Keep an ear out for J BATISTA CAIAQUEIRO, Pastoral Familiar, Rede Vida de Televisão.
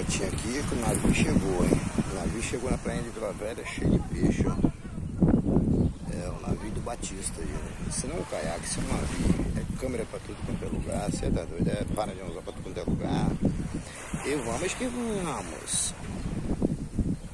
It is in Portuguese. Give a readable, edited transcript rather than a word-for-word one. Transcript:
fotinha aqui que o navio chegou, hein? O navio chegou na praia de Vila Velha cheio de peixe, ó. É o navio do Batista aí, né? Se não é um caiaque, se é um navio, é câmera pra tudo quanto é lugar, você tá doido, é para de usar pra tudo quanto é lugar. E vamos que vamos.